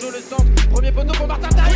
jeu, le centre, premier poteau pour Martin Tarif.